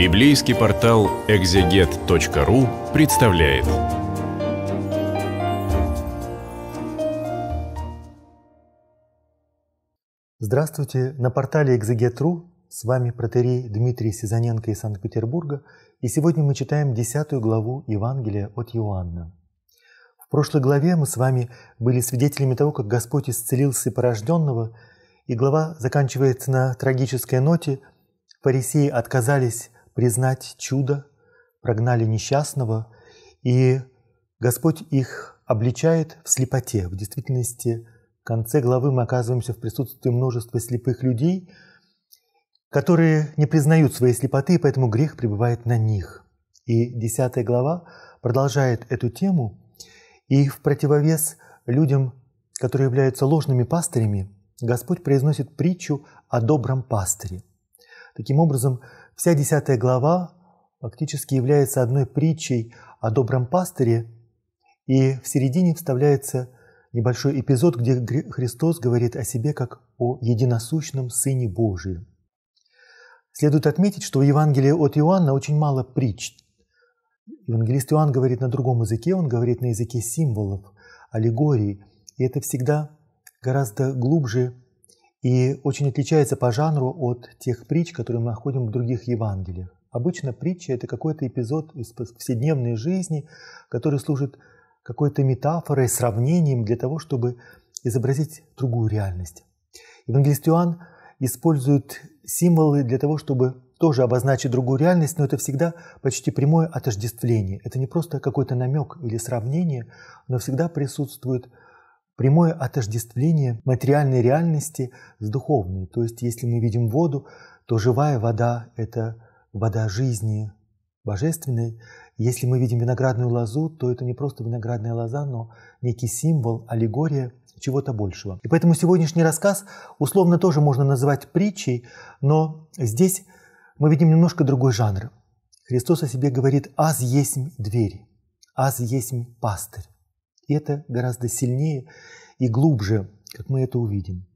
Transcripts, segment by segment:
Библейский портал экзегет.ру представляет. Здравствуйте! На портале экзегет.ру с вами протоиерей Дмитрий Сизоненко из Санкт-Петербурга. И сегодня мы читаем 10 главу Евангелия от Иоанна. В прошлой главе мы с вами были свидетелями того, как Господь исцелил слепорожденного, и глава заканчивается на трагической ноте. Фарисеи отказались признать чудо, прогнали несчастного, и Господь их обличает в слепоте. В действительности, в конце главы мы оказываемся в присутствии множества слепых людей, которые не признают своей слепоты, и поэтому грех пребывает на них. И 10 глава продолжает эту тему, и в противовес людям, которые являются ложными пастырями, Господь произносит притчу о добром пастыре. Таким образом, вся 10 глава фактически является одной притчей о добром пастыре, и в середине вставляется небольшой эпизод, где Христос говорит о себе как о единосущном Сыне Божьем. Следует отметить, что в Евангелии от Иоанна очень мало притч. Евангелист Иоанн говорит на другом языке, он говорит на языке символов, аллегорий, и это всегда гораздо глубже и очень отличается по жанру от тех притч, которые мы находим в других Евангелиях. Обычно притча – это какой-то эпизод из повседневной жизни, который служит какой-то метафорой, сравнением для того, чтобы изобразить другую реальность. Евангелист Иоанн использует символы для того, чтобы тоже обозначить другую реальность, но это всегда почти прямое отождествление. Это не просто какой-то намек или сравнение, но всегда присутствует прямое отождествление материальной реальности с духовной. То есть, если мы видим воду, то живая вода – это вода жизни божественной. Если мы видим виноградную лозу, то это не просто виноградная лоза, но некий символ, аллегория чего-то большего. И поэтому сегодняшний рассказ условно тоже можно назвать притчей, но здесь мы видим немножко другой жанр. Христос о себе говорит «аз есмь дверь», «аз есмь пастырь». И это гораздо сильнее и глубже, как мы это увидим.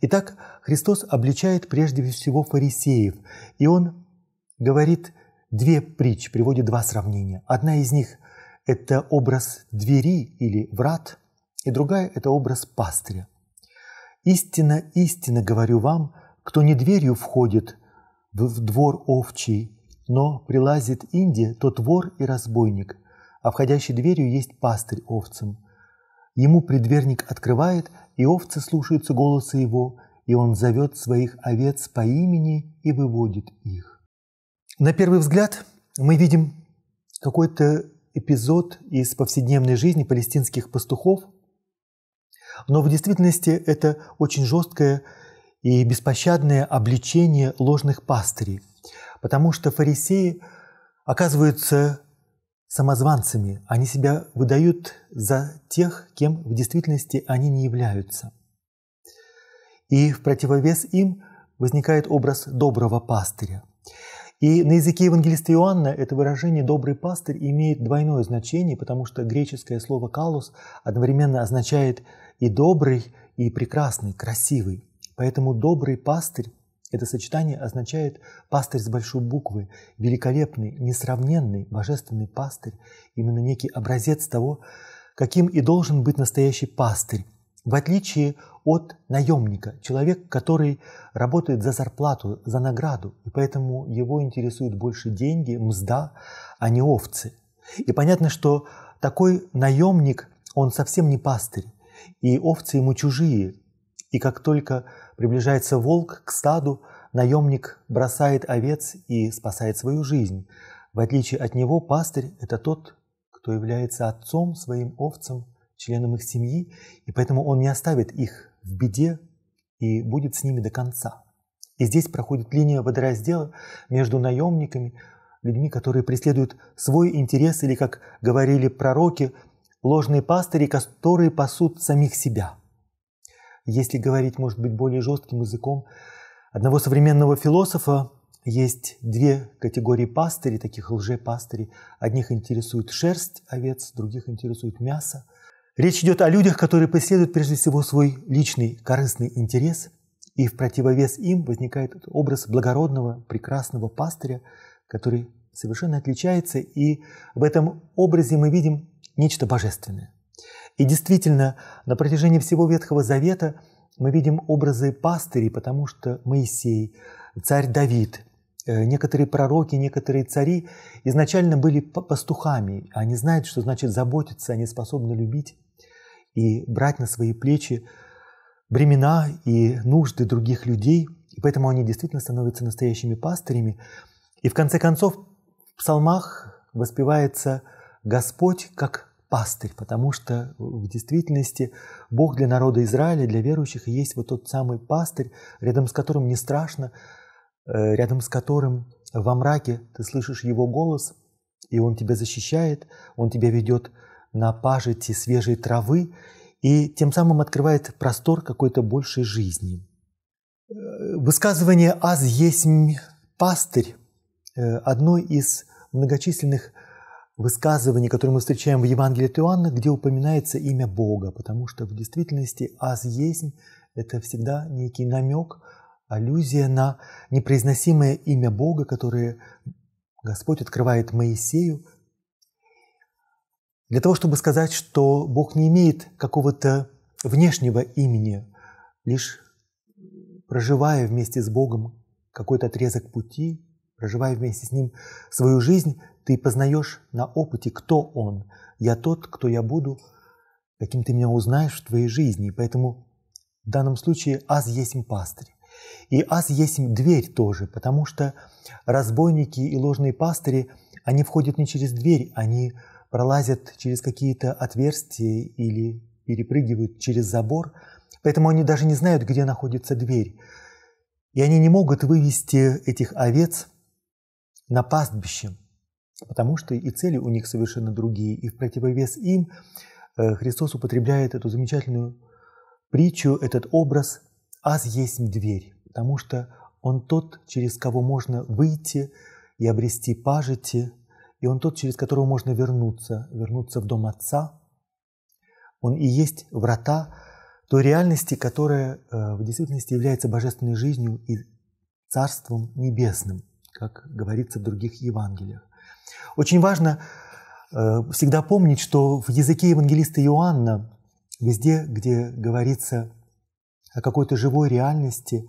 Итак, Христос обличает прежде всего фарисеев, и Он говорит две притчи, приводит два сравнения. Одна из них – это образ двери или врат, и другая – это образ пастыря. «Истинно, истинно говорю вам, кто не дверью входит в двор овчий, но прилазит инде, тот вор и разбойник, а входящий дверью есть пастырь овцам. Ему предверник открывает, и овцы слушаются голоса его, и он зовет своих овец по имени и выводит их». На первый взгляд мы видим какой-то эпизод из повседневной жизни палестинских пастухов, но в действительности это очень жесткое и беспощадное обличение ложных пастырей, потому что фарисеи оказываются самозванцами, они себя выдают за тех, кем в действительности они не являются. И в противовес им возникает образ доброго пастыря. И на языке евангелиста Иоанна это выражение «добрый пастырь» имеет двойное значение, потому что греческое слово «калос» одновременно означает и «добрый», и «прекрасный», «красивый». Поэтому «добрый пастырь» это сочетание означает «пастырь» с большой буквы, великолепный, несравненный, божественный пастырь, именно некий образец того, каким и должен быть настоящий пастырь, в отличие от наемника, человек, который работает за зарплату, за награду, и поэтому его интересуют больше деньги, мзда, а не овцы. И понятно, что такой наемник, он совсем не пастырь, и овцы ему чужие, и как только приближается волк к стаду, наемник бросает овец и спасает свою жизнь. В отличие от него, пастырь – это тот, кто является отцом своим овцам, членом их семьи, и поэтому он не оставит их в беде и будет с ними до конца. И здесь проходит линия водораздела между наемниками, людьми, которые преследуют свой интерес, или, как говорили пророки, ложные пастыри, которые пасут самих себя. Если говорить, может быть, более жестким языком, одного современного философа есть две категории пастырей, таких лжепастырей. Одних интересует шерсть овец, других интересует мясо. Речь идет о людях, которые преследуют прежде всего свой личный корыстный интерес, и в противовес им возникает образ благородного, прекрасного пастыря, который совершенно отличается, и в этом образе мы видим нечто божественное. И действительно, на протяжении всего Ветхого Завета мы видим образы пастырей, потому что Моисей, царь Давид, некоторые пророки, некоторые цари изначально были пастухами. Они знают, что значит заботиться, они способны любить и брать на свои плечи бремена и нужды других людей. И поэтому они действительно становятся настоящими пастырями. И в конце концов в псалмах воспевается Господь как пастырь, потому что в действительности Бог для народа Израиля, для верующих есть вот тот самый пастырь, рядом с которым не страшно, рядом с которым во мраке ты слышишь его голос, и он тебя защищает, он тебя ведет на пажити свежей травы, и тем самым открывает простор какой-то большей жизни. Высказывание «аз есмь пастырь» одно из многочисленных высказываний, которые мы встречаем в Евангелии от Иоанна, где упоминается имя Бога, потому что в действительности «аз есмь» — это всегда некий намек, аллюзия на непроизносимое имя Бога, которое Господь открывает Моисею, для того, чтобы сказать, что Бог не имеет какого-то внешнего имени, лишь проживая вместе с Богом какой-то отрезок пути, проживая вместе с Ним свою жизнь, ты познаешь на опыте, кто Он. Я тот, кто я буду, каким ты меня узнаешь в твоей жизни. И поэтому в данном случае «аз есмь пастырь». И «аз есмь дверь» тоже, потому что разбойники и ложные пастыри, они входят не через дверь, они пролазят через какие-то отверстия или перепрыгивают через забор, поэтому они даже не знают, где находится дверь. И они не могут вывести этих овец на пастбище, потому что и цели у них совершенно другие. И в противовес им Христос употребляет эту замечательную притчу, этот образ «аз есмь дверь», потому что он тот, через кого можно выйти и обрести пажити, и он тот, через которого можно вернуться в дом Отца. Он и есть врата той реальности, которая в действительности является божественной жизнью и Царством Небесным, как говорится в других Евангелиях. Очень важно всегда помнить, что в языке евангелиста Иоанна, везде, где говорится о какой-то живой реальности,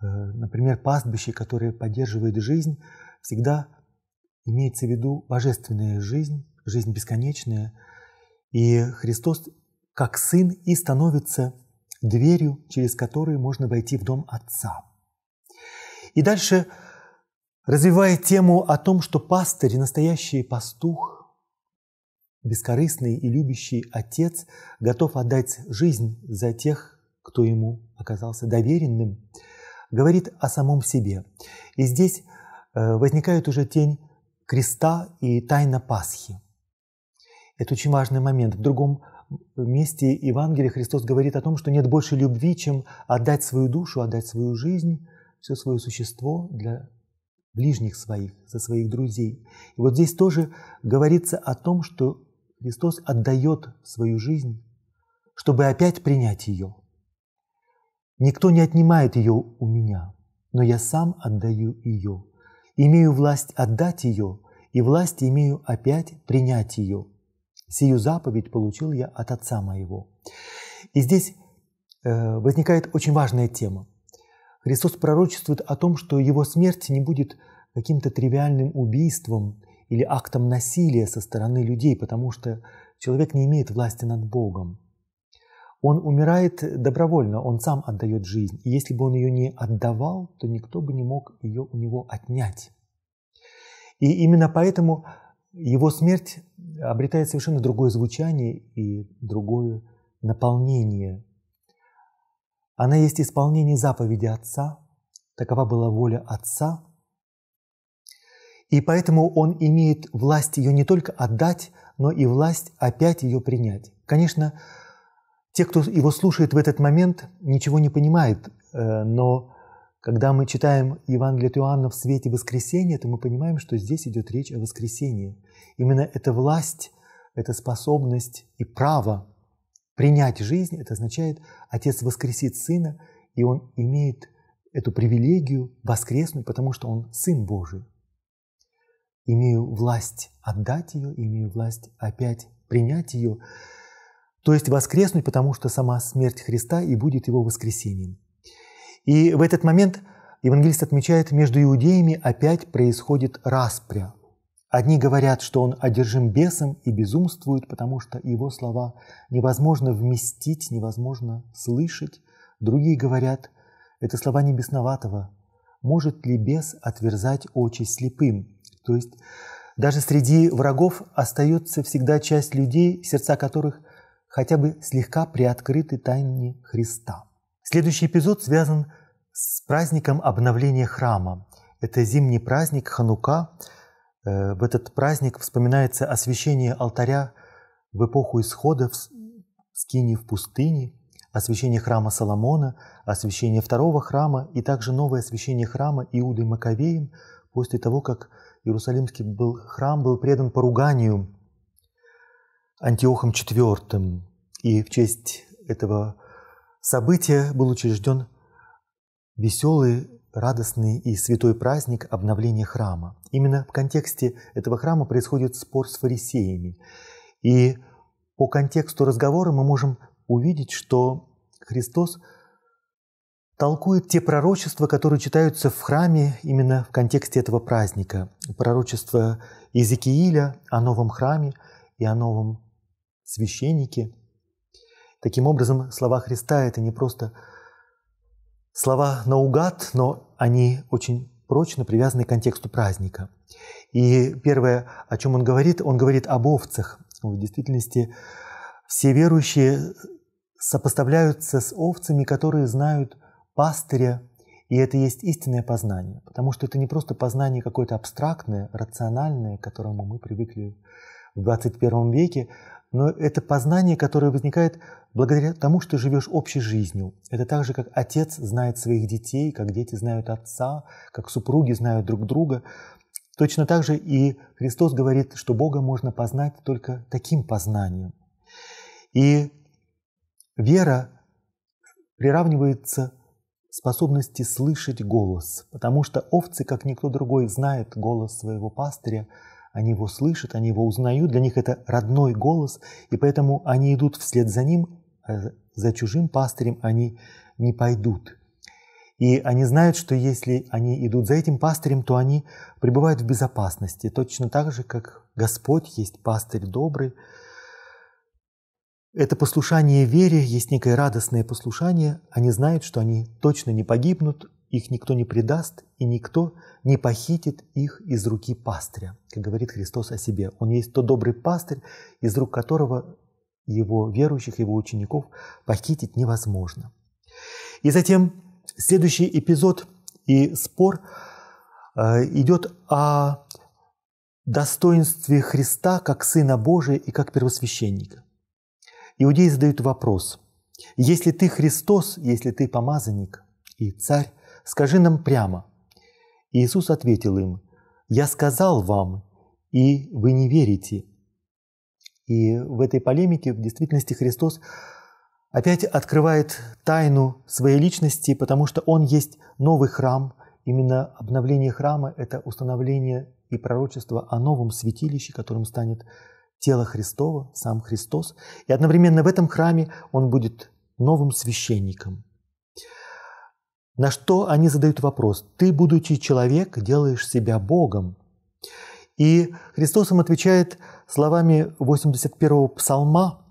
например, пастбище, которое поддерживает жизнь, всегда имеется в виду божественная жизнь, жизнь бесконечная. И Христос, как Сын, и становится дверью, через которую можно войти в дом Отца. И дальше, развивая тему о том, что пастырь, настоящий пастух, бескорыстный и любящий Отец, готов отдать жизнь за тех, кто ему оказался доверенным, говорит о самом себе. И здесь возникает уже тень креста и тайна Пасхи. Это очень важный момент. В другом месте Евангелия Христос говорит о том, что нет больше любви, чем отдать свою душу, отдать свою жизнь, все свое существо для ближних своих, за своих друзей. И вот здесь тоже говорится о том, что Христос отдает свою жизнь, чтобы опять принять ее. «Никто не отнимает ее у меня, но я сам отдаю ее. Имею власть отдать ее, и власть имею опять принять ее. Сию заповедь получил я от Отца моего». И здесь возникает очень важная тема. Христос пророчествует о том, что его смерть не будет каким-то тривиальным убийством или актом насилия со стороны людей, потому что человек не имеет власти над Богом. Он умирает добровольно, он сам отдает жизнь. И если бы он ее не отдавал, то никто бы не мог ее у него отнять. И именно поэтому его смерть обретает совершенно другое звучание и другое наполнение. Она есть исполнение заповеди Отца, такова была воля Отца. И поэтому он имеет власть ее не только отдать, но и власть опять ее принять. Конечно, те, кто его слушает в этот момент, ничего не понимает, но когда мы читаем Евангелие от Иоанна в свете воскресения, то мы понимаем, что здесь идет речь о воскресении. Именно эта власть, эта способность и право принять жизнь, это означает, Отец воскресит Сына, и Он имеет эту привилегию воскреснуть, потому что Он Сын Божий. имею власть отдать ее, имею власть опять принять ее, то есть воскреснуть, потому что сама смерть Христа и будет его воскресением. И в этот момент евангелист отмечает, между иудеями опять происходит распря. Одни говорят, что он одержим бесом и безумствует, потому что его слова невозможно вместить, невозможно слышать. Другие говорят, это слова не бесноватого. Может ли бес отверзать очи слепым? То есть даже среди врагов остается всегда часть людей, сердца которых хотя бы слегка приоткрыты тайне Христа. Следующий эпизод связан с праздником обновления храма. Это зимний праздник Ханука. В этот праздник вспоминается освящение алтаря в эпоху исхода в скинии в пустыне, освящение храма Соломона, освящение второго храма и также новое освящение храма Иудой Маковеем после того, как Иерусалимский храм был предан поруганию Антиохом IV. И в честь этого события был учрежден веселый, радостный и святой праздник обновления храма. Именно в контексте этого храма происходит спор с фарисеями. И по контексту разговора мы можем увидеть, что Христос толкует те пророчества, которые читаются в храме именно в контексте этого праздника. Пророчество Иезекииля о новом храме и о новом священнике. Таким образом, слова Христа – это не просто слова наугад, но они очень прочно привязаны к контексту праздника. И первое, о чем он говорит об овцах. В действительности все верующие сопоставляются с овцами, которые знают пастыря, и это есть истинное познание, потому что это не просто познание какое-то абстрактное, рациональное, к которому мы привыкли в 21 веке, но это познание, которое возникает благодаря тому, что живешь общей жизнью. Это так же, как отец знает своих детей, как дети знают отца, как супруги знают друг друга. Точно так же и Христос говорит, что Бога можно познать только таким познанием. И вера приравнивается к способности слышать голос, потому что овцы, как никто другой, знают голос своего пастыря. Они его слышат, они его узнают, для них это родной голос, и поэтому они идут вслед за ним, а за чужим пастырем они не пойдут. И они знают, что если они идут за этим пастырем, то они пребывают в безопасности, точно так же, как Господь есть пастырь добрый. Это послушание вере, есть некое радостное послушание, они знают, что они точно не погибнут, их никто не предаст, и никто не похитит их из руки пастыря, как говорит Христос о себе. Он есть тот добрый пастырь, из рук которого его верующих, его учеников похитить невозможно. И затем следующий эпизод и спор идет о достоинстве Христа как Сына Божия и как первосвященника. Иудеи задают вопрос: «Если ты Христос, если ты помазанник и царь, скажи нам прямо». И Иисус ответил им: «Я сказал вам, и вы не верите». И в этой полемике в действительности Христос опять открывает тайну своей личности, потому что Он есть новый храм. Именно обновление храма – это установление и пророчество о новом святилище, которым станет тело Христово, сам Христос. И одновременно в этом храме Он будет новым священником. На что они задают вопрос: «Ты, будучи человек, делаешь себя Богом». И Христос им отвечает словами 81-го псалма,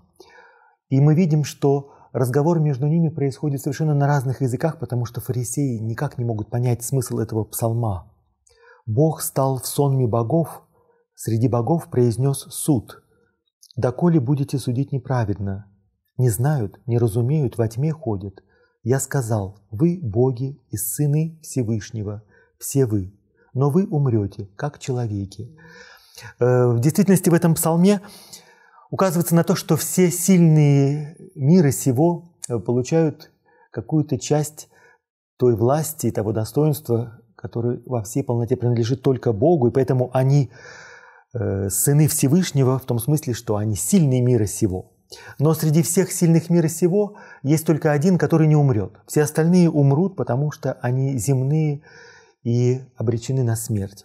и мы видим, что разговор между ними происходит совершенно на разных языках, потому что фарисеи никак не могут понять смысл этого псалма. «Бог стал в сонме богов, среди богов произнес суд. Доколе будете судить неправедно? Не знают, не разумеют, во тьме ходят. Я сказал, вы боги и сыны Всевышнего, все вы, но вы умрете, как человеки». В действительности в этом псалме указывается на то, что все сильные мира сего получают какую-то часть той власти и того достоинства, которое во всей полноте принадлежит только Богу, и поэтому они сыны Всевышнего в том смысле, что они сильные мира сего. Но среди всех сильных мира сего есть только один, который не умрет. Все остальные умрут, потому что они земные и обречены на смерть.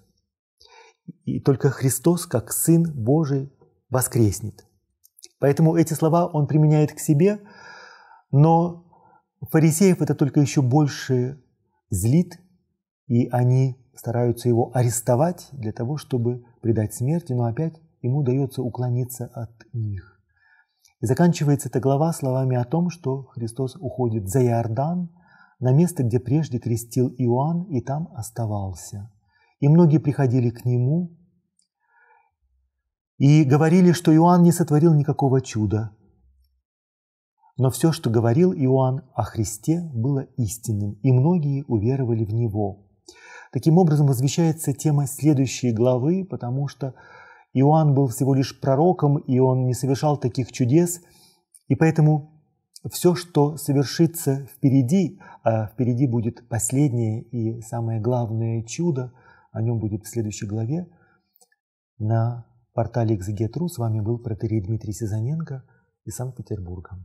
и только Христос, как Сын Божий, воскреснет. Поэтому эти слова он применяет к себе, но фарисеев это только еще больше злит, и они стараются его арестовать для того, чтобы предать смерти, но опять ему удается уклониться от них. И заканчивается эта глава словами о том, что Христос уходит за Иордан, на место, где прежде крестил Иоанн, и там оставался. И многие приходили к нему и говорили, что Иоанн не сотворил никакого чуда. Но все, что говорил Иоанн о Христе, было истинным, и многие уверовали в него. Таким образом, возвещается тема следующей главы, потому что Иоанн был всего лишь пророком, и он не совершал таких чудес, и поэтому все, что совершится впереди, а впереди будет последнее и самое главное чудо, о нем будет в следующей главе. На портале Экзегет.ру с вами был протоиерей Дмитрий Сизоненко из Санкт-Петербурга.